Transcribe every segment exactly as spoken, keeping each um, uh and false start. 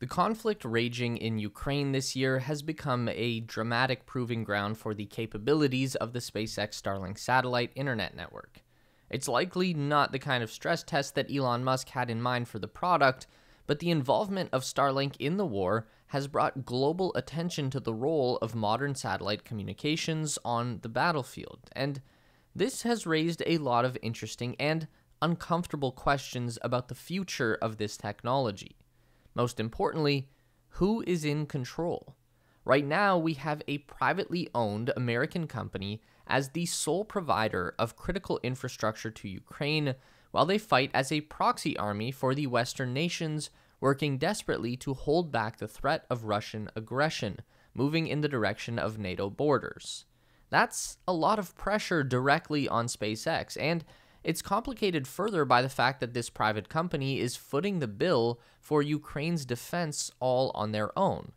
The conflict raging in Ukraine this year has become a dramatic proving ground for the capabilities of the SpaceX Starlink satellite internet network. It's likely not the kind of stress test that Elon Musk had in mind for the product, but the involvement of Starlink in the war has brought global attention to the role of modern satellite communications on the battlefield, and this has raised a lot of interesting and uncomfortable questions about the future of this technology. Most importantly, who is in control? Right now, we have a privately owned American company as the sole provider of critical infrastructure to Ukraine, while they fight as a proxy army for the Western nations, working desperately to hold back the threat of Russian aggression, moving in the direction of NATO borders. That's a lot of pressure directly on SpaceX, and it's complicated further by the fact that this private company is footing the bill for Ukraine's defense all on their own.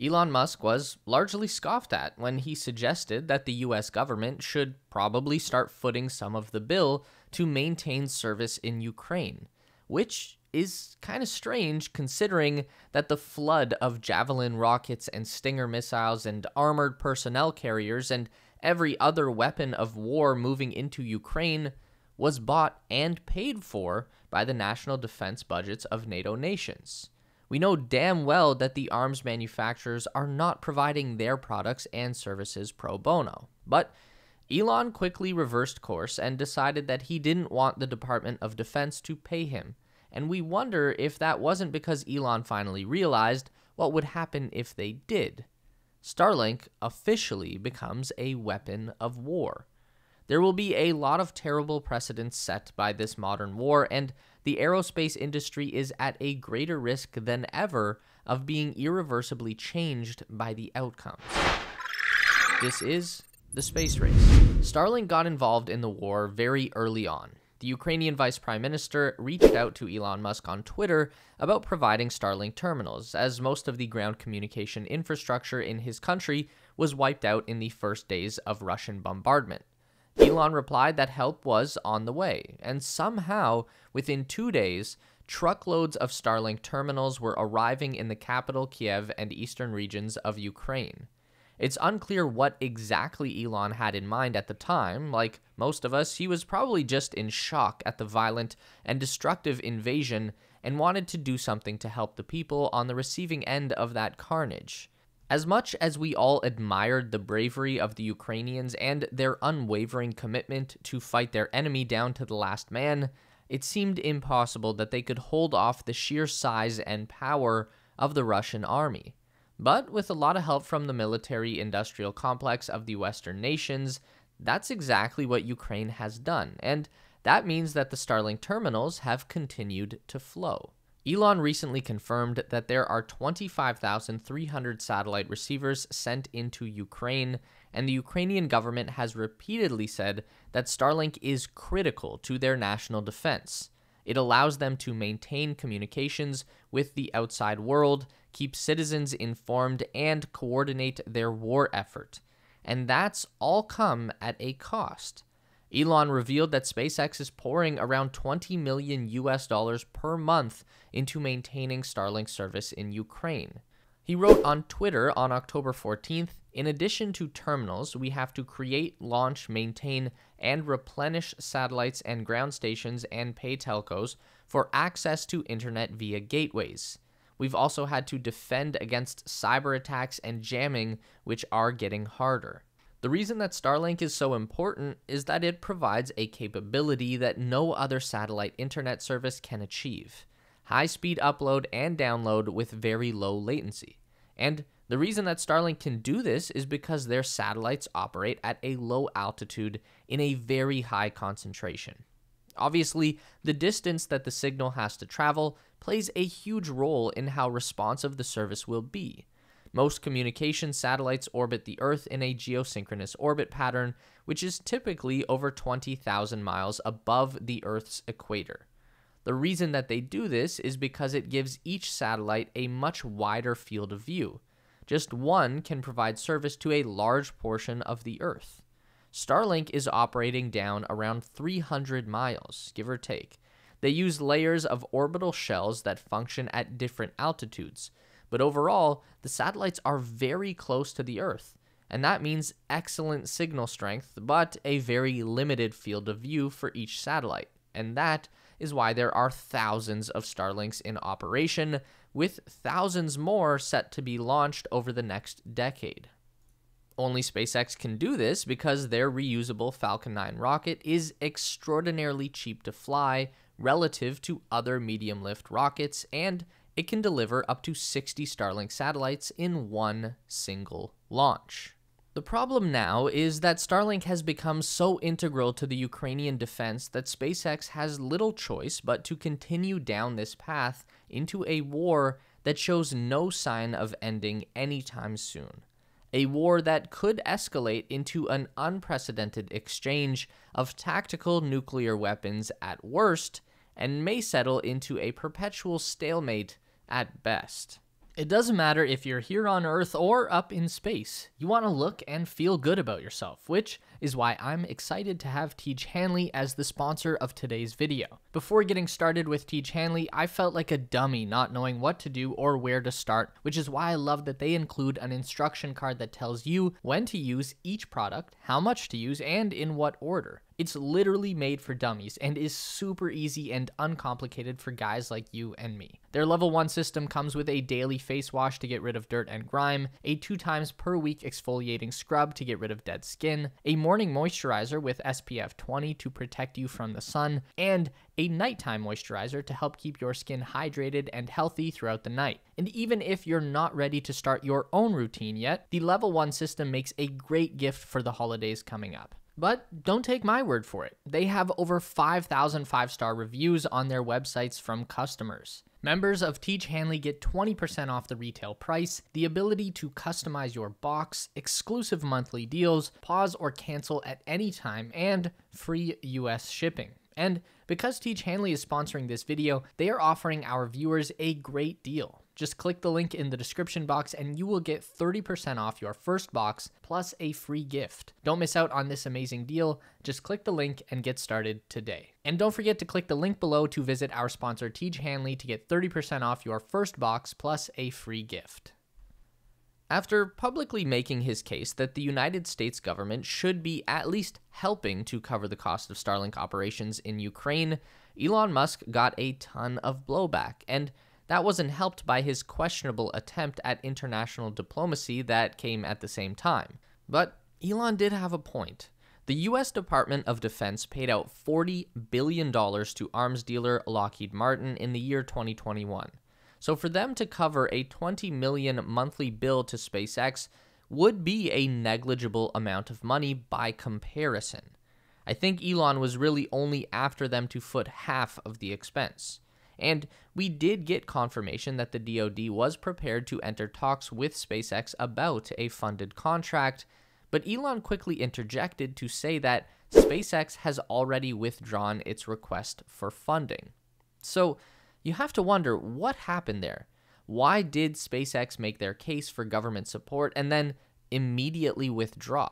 Elon Musk was largely scoffed at when he suggested that the U S government should probably start footing some of the bill to maintain service in Ukraine, which is kind of strange considering that the flood of Javelin rockets and Stinger missiles and armored personnel carriers and every other weapon of war moving into Ukraine was bought and paid for by the national defense budgets of NATO nations. We know damn well that the arms manufacturers are not providing their products and services pro bono. But Elon quickly reversed course and decided that he didn't want the Department of Defense to pay him, and we wonder if that wasn't because Elon finally realized what would happen if they did. Starlink officially becomes a weapon of war. There will be a lot of terrible precedents set by this modern war, and the aerospace industry is at a greater risk than ever of being irreversibly changed by the outcomes. This is The Space Race. Starlink got involved in the war very early on. The Ukrainian Vice Prime Minister reached out to Elon Musk on Twitter about providing Starlink terminals, as most of the ground communication infrastructure in his country was wiped out in the first days of Russian bombardment. Elon replied that help was on the way, and somehow, within two days, truckloads of Starlink terminals were arriving in the capital Kyiv and eastern regions of Ukraine. It's unclear what exactly Elon had in mind at the time. Like most of us, he was probably just in shock at the violent and destructive invasion and wanted to do something to help the people on the receiving end of that carnage. As much as we all admired the bravery of the Ukrainians and their unwavering commitment to fight their enemy down to the last man, it seemed impossible that they could hold off the sheer size and power of the Russian army. But with a lot of help from the military-industrial complex of the Western nations, that's exactly what Ukraine has done, and that means that the Starlink terminals have continued to flow. Elon recently confirmed that there are twenty-five thousand three hundred satellite receivers sent into Ukraine, and the Ukrainian government has repeatedly said that Starlink is critical to their national defense. It allows them to maintain communications with the outside world, keep citizens informed, and coordinate their war effort. And that's all come at a cost. Elon revealed that SpaceX is pouring around twenty million U S dollars per month into maintaining Starlink service in Ukraine. He wrote on Twitter on October fourteenth, "In addition to terminals, we have to create, launch, maintain, and replenish satellites and ground stations and pay telcos for access to internet via gateways. We've also had to defend against cyber attacks and jamming, which are getting harder." The reason that Starlink is so important is that it provides a capability that no other satellite internet service can achieve: high-speed upload and download with very low latency. And the reason that Starlink can do this is because their satellites operate at a low altitude in a very high concentration. Obviously, the distance that the signal has to travel plays a huge role in how responsive the service will be. Most communication satellites orbit the Earth in a geosynchronous orbit pattern, which is typically over twenty thousand miles above the Earth's equator. The reason that they do this is because it gives each satellite a much wider field of view. Just one can provide service to a large portion of the Earth. Starlink is operating down around three hundred miles, give or take. They use layers of orbital shells that function at different altitudes. But overall, the satellites are very close to the Earth, and that means excellent signal strength, but a very limited field of view for each satellite. And that is why there are thousands of Starlinks in operation, with thousands more set to be launched over the next decade. Only SpaceX can do this because their reusable Falcon nine rocket is extraordinarily cheap to fly relative to other medium-lift rockets, and it can deliver up to sixty Starlink satellites in one single launch. The problem now is that Starlink has become so integral to the Ukrainian defense that SpaceX has little choice but to continue down this path into a war that shows no sign of ending anytime soon. A war that could escalate into an unprecedented exchange of tactical nuclear weapons at worst, and may settle into a perpetual stalemate at best. It doesn't matter if you're here on Earth or up in space, you want to look and feel good about yourself, which is why I'm excited to have Tiege Hanley as the sponsor of today's video. Before getting started with Tiege Hanley, I felt like a dummy not knowing what to do or where to start, which is why I love that they include an instruction card that tells you when to use each product, how much to use, and in what order. It's literally made for dummies and is super easy and uncomplicated for guys like you and me. Their level one system comes with a daily face wash to get rid of dirt and grime, a two times per week exfoliating scrub to get rid of dead skin, a morning moisturizer with S P F twenty to protect you from the sun, and a nighttime moisturizer to help keep your skin hydrated and healthy throughout the night. And even if you're not ready to start your own routine yet, the level one system makes a great gift for the holidays coming up. But don't take my word for it. They have over five thousand five-star reviews on their websites from customers. Members of Tiege Hanley get twenty percent off the retail price, the ability to customize your box, exclusive monthly deals, pause or cancel at any time, and free U S shipping. And because Tiege Hanley is sponsoring this video, they are offering our viewers a great deal. Just click the link in the description box and you will get thirty percent off your first box plus a free gift. Don't miss out on this amazing deal. Just click the link and get started today. And don't forget to click the link below to visit our sponsor Tiege Hanley to get thirty percent off your first box plus a free gift. After publicly making his case that the United States government should be at least helping to cover the cost of Starlink operations in Ukraine, Elon Musk got a ton of blowback, and that wasn't helped by his questionable attempt at international diplomacy that came at the same time. But Elon did have a point. The U S Department of Defense paid out forty billion dollars to arms dealer Lockheed Martin in the year twenty twenty-one. So for them to cover a twenty million dollars monthly bill to SpaceX would be a negligible amount of money by comparison. I think Elon was really only after them to foot half of the expense. And we did get confirmation that the D O D was prepared to enter talks with SpaceX about a funded contract, but Elon quickly interjected to say that SpaceX has already withdrawn its request for funding. So you have to wonder, what happened there? Why did SpaceX make their case for government support and then immediately withdraw?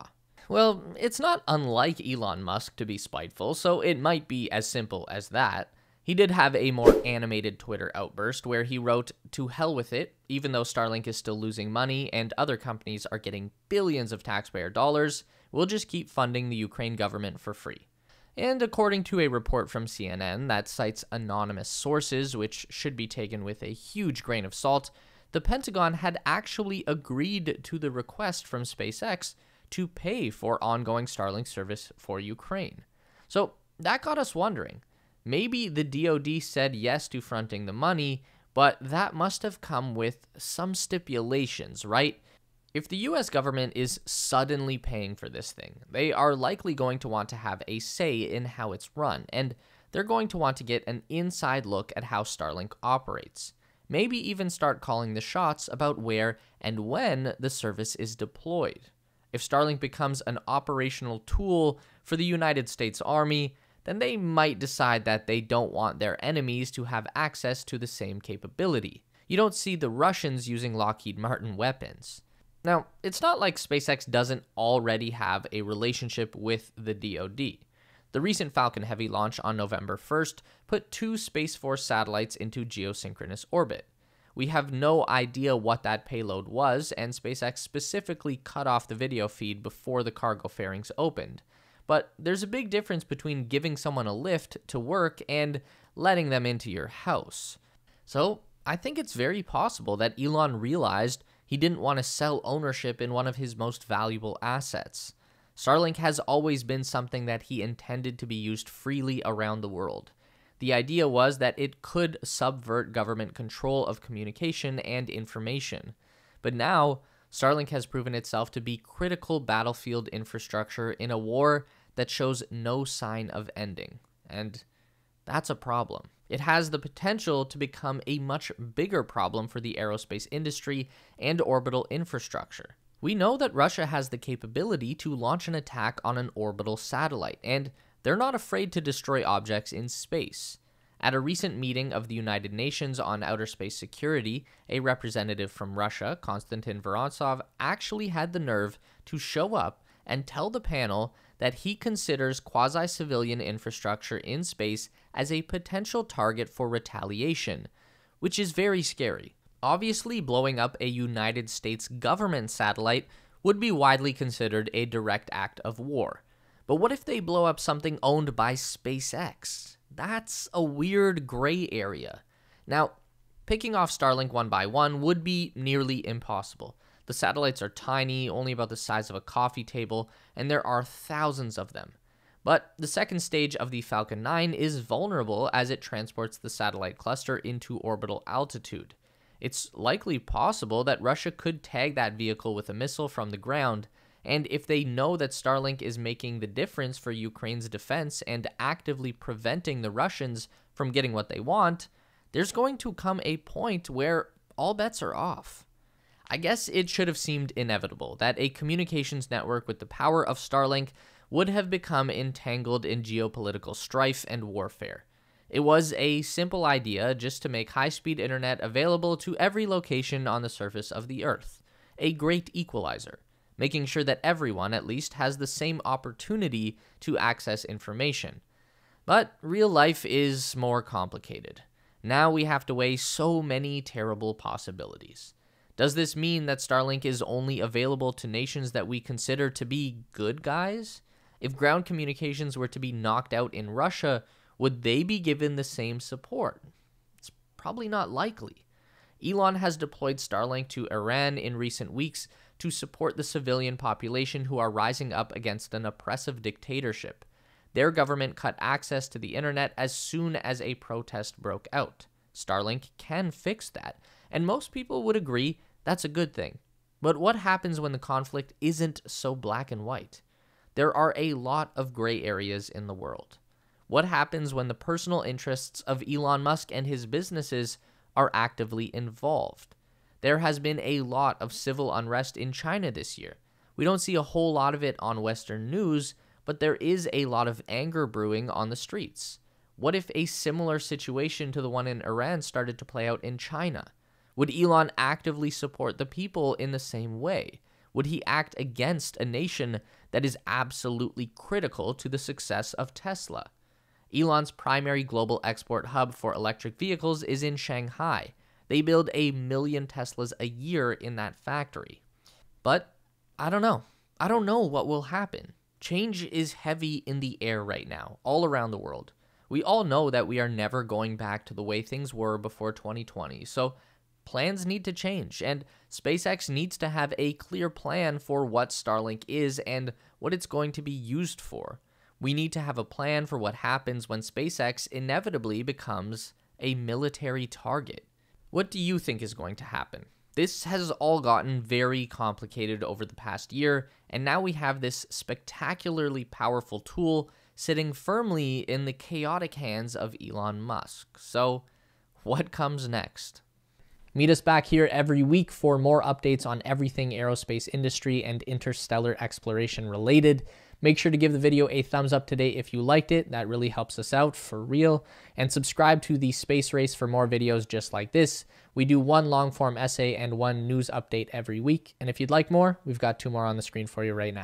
Well, it's not unlike Elon Musk to be spiteful, so it might be as simple as that. He did have a more animated Twitter outburst where he wrote, "To hell with it, even though Starlink is still losing money and other companies are getting billions of taxpayer dollars, we'll just keep funding the Ukraine government for free." And according to a report from C N N that cites anonymous sources, which should be taken with a huge grain of salt, the Pentagon had actually agreed to the request from SpaceX to pay for ongoing Starlink service for Ukraine. So that got us wondering. Maybe the D O D said yes to fronting the money, but that must have come with some stipulations, right? If the U S government is suddenly paying for this thing, they are likely going to want to have a say in how it's run, and they're going to want to get an inside look at how Starlink operates. Maybe even start calling the shots about where and when the service is deployed. If Starlink becomes an operational tool for the United States Army, then they might decide that they don't want their enemies to have access to the same capability. You don't see the Russians using Lockheed Martin weapons. Now, it's not like SpaceX doesn't already have a relationship with the D O D. The recent Falcon Heavy launch on November first put two Space Force satellites into geosynchronous orbit. We have no idea what that payload was, and SpaceX specifically cut off the video feed before the cargo fairings opened. But there's a big difference between giving someone a lift to work and letting them into your house. So I think it's very possible that Elon realized he didn't want to sell ownership in one of his most valuable assets. Starlink has always been something that he intended to be used freely around the world. The idea was that it could subvert government control of communication and information. But now, Starlink has proven itself to be critical battlefield infrastructure in a war that shows no sign of ending. And that's a problem. It has the potential to become a much bigger problem for the aerospace industry and orbital infrastructure. We know that Russia has the capability to launch an attack on an orbital satellite, and they're not afraid to destroy objects in space. At a recent meeting of the United Nations on Outer Space Security, a representative from Russia, Konstantin Vorontsov, actually had the nerve to show up and tell the panel that he considers quasi-civilian infrastructure in space as a potential target for retaliation, which is very scary. Obviously, blowing up a United States government satellite would be widely considered a direct act of war. But what if they blow up something owned by SpaceX? That's a weird gray area. Now, picking off Starlink one by one would be nearly impossible. The satellites are tiny, only about the size of a coffee table, and there are thousands of them. But the second stage of the Falcon nine is vulnerable as it transports the satellite cluster into orbital altitude. It's likely possible that Russia could tag that vehicle with a missile from the ground, and if they know that Starlink is making the difference for Ukraine's defense and actively preventing the Russians from getting what they want, there's going to come a point where all bets are off. I guess it should have seemed inevitable that a communications network with the power of Starlink would have become entangled in geopolitical strife and warfare. It was a simple idea just to make high-speed internet available to every location on the surface of the Earth, a great equalizer, making sure that everyone at least has the same opportunity to access information. But real life is more complicated. Now we have to weigh so many terrible possibilities. Does this mean that Starlink is only available to nations that we consider to be good guys? If ground communications were to be knocked out in Russia, would they be given the same support? It's probably not likely. Elon has deployed Starlink to Iran in recent weeks to support the civilian population who are rising up against an oppressive dictatorship. Their government cut access to the internet as soon as a protest broke out. Starlink can fix that, and most people would agree that's a good thing. But what happens when the conflict isn't so black and white? There are a lot of gray areas in the world. What happens when the personal interests of Elon Musk and his businesses are actively involved? There has been a lot of civil unrest in China this year. We don't see a whole lot of it on Western news, but there is a lot of anger brewing on the streets. What if a similar situation to the one in Iran started to play out in China? Would Elon actively support the people in the same way? Would he act against a nation that is absolutely critical to the success of Tesla? Elon's primary global export hub for electric vehicles is in Shanghai. They build a million Teslas a year in that factory. But I don't know. I don't know what will happen. Change is heavy in the air right now, all around the world. We all know that we are never going back to the way things were before twenty twenty, so plans need to change, and SpaceX needs to have a clear plan for what Starlink is and what it's going to be used for. We need to have a plan for what happens when SpaceX inevitably becomes a military target. What do you think is going to happen? This has all gotten very complicated over the past year, and now we have this spectacularly powerful tool sitting firmly in the chaotic hands of Elon Musk. So, what comes next? Meet us back here every week for more updates on everything aerospace industry and interstellar exploration related. Make sure to give the video a thumbs up today if you liked it. That really helps us out, for real. And subscribe to The Space Race for more videos just like this. We do one long-form essay and one news update every week. And if you'd like more, we've got two more on the screen for you right now.